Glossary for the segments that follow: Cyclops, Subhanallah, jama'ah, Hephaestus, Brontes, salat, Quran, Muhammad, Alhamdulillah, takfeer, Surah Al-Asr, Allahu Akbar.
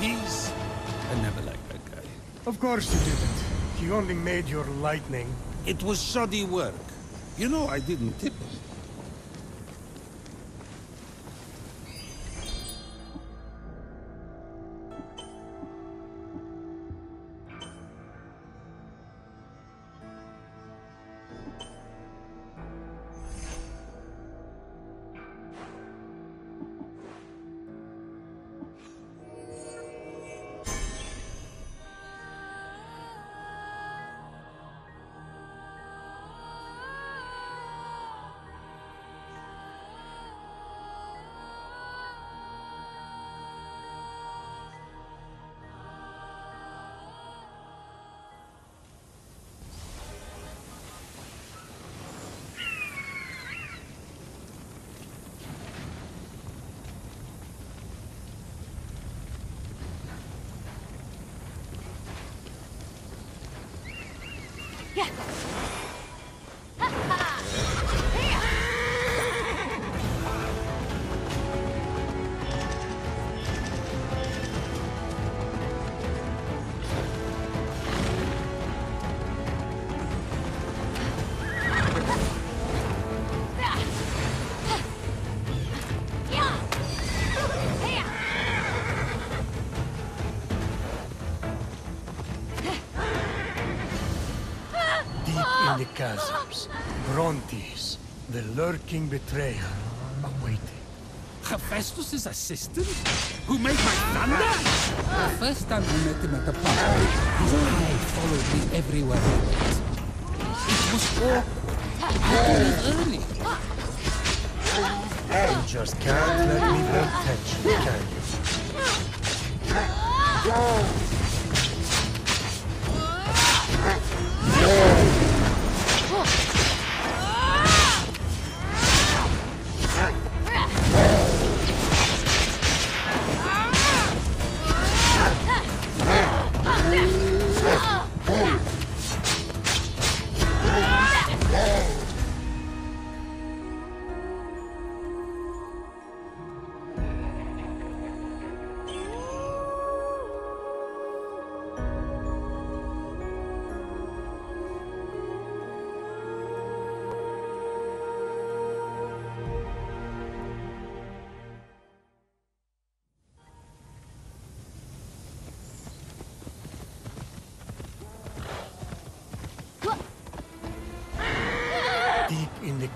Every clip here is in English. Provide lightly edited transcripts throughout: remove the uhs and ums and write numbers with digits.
Peace. I never liked that guy. Of course you didn't. He only made your lightning. It was shoddy work. You know I didn't tip him. Chasms, Brontes, the lurking betrayer, awaiting. Hephaestus' assistant? Who made my thunder? The first time we met him at the pub, his eye followed me everywhere I went. It was awkward. You just can't let me build tension, can you?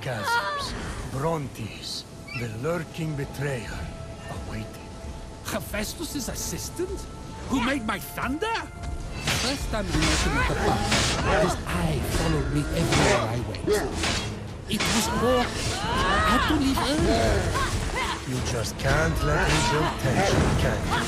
Chasms, Brontes, the lurking betrayer, awaiting. Hephaestus' assistant? Who made my thunder? The first time we met him at the pub, his eye followed me everywhere I went. It was awkward. I had to leave early. You just can't let me build tension, can you?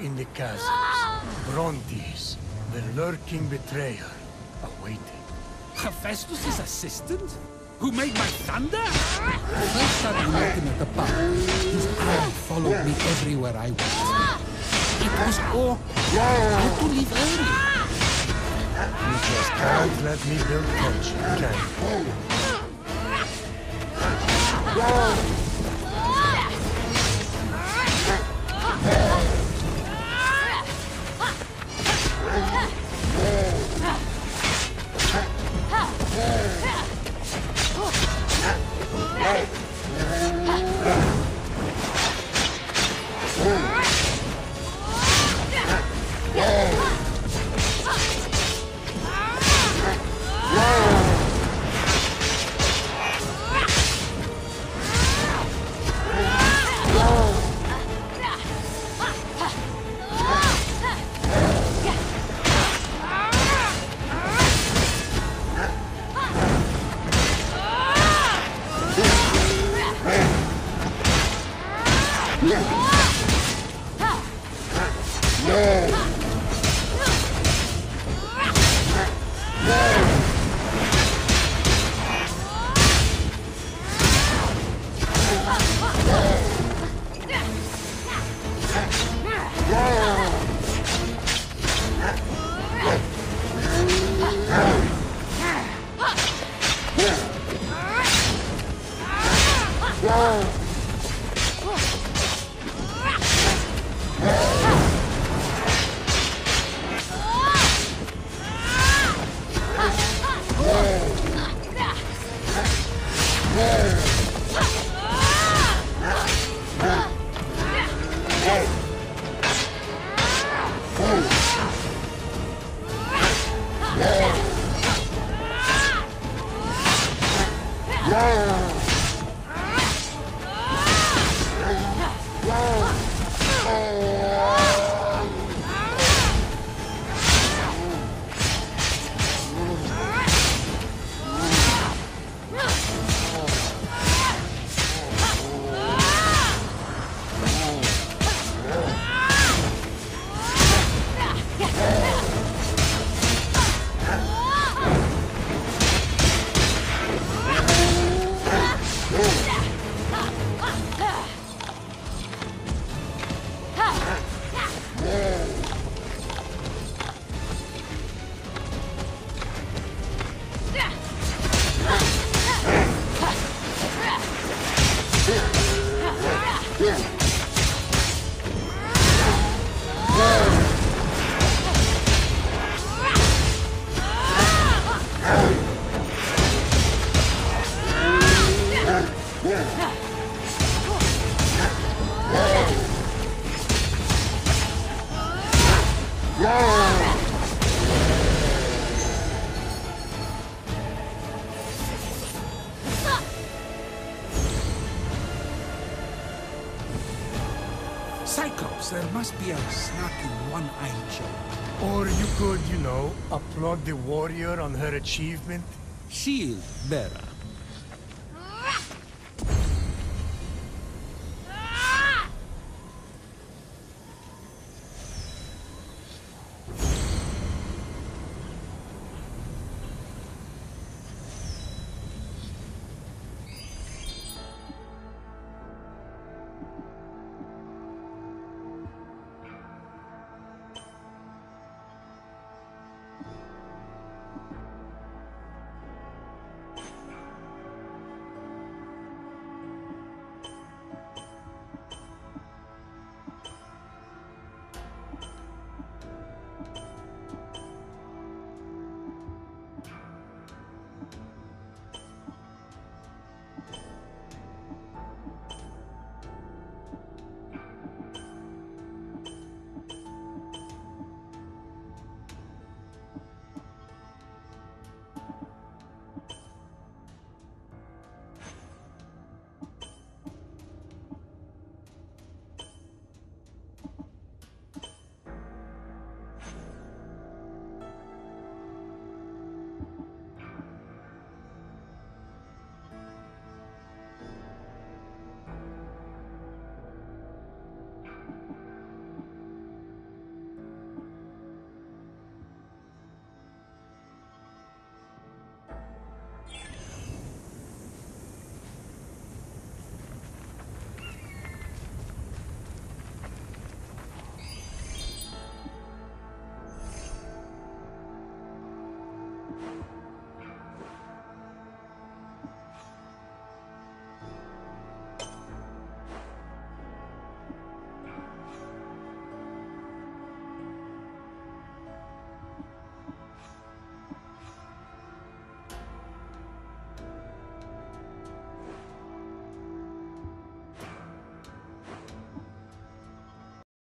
In the chasms, Brontes, the lurking betrayer, awaited. Hephaestus' assistant? Who made my thunder? The first time I met him at the pub, his eye followed me everywhere I went. It was all I had to leave early. You just can't let me build culture, can you? Cyclops, there must be a snappy one-eyed joke. Or you could, upplaud the warrior on her achievement. Shield bearer.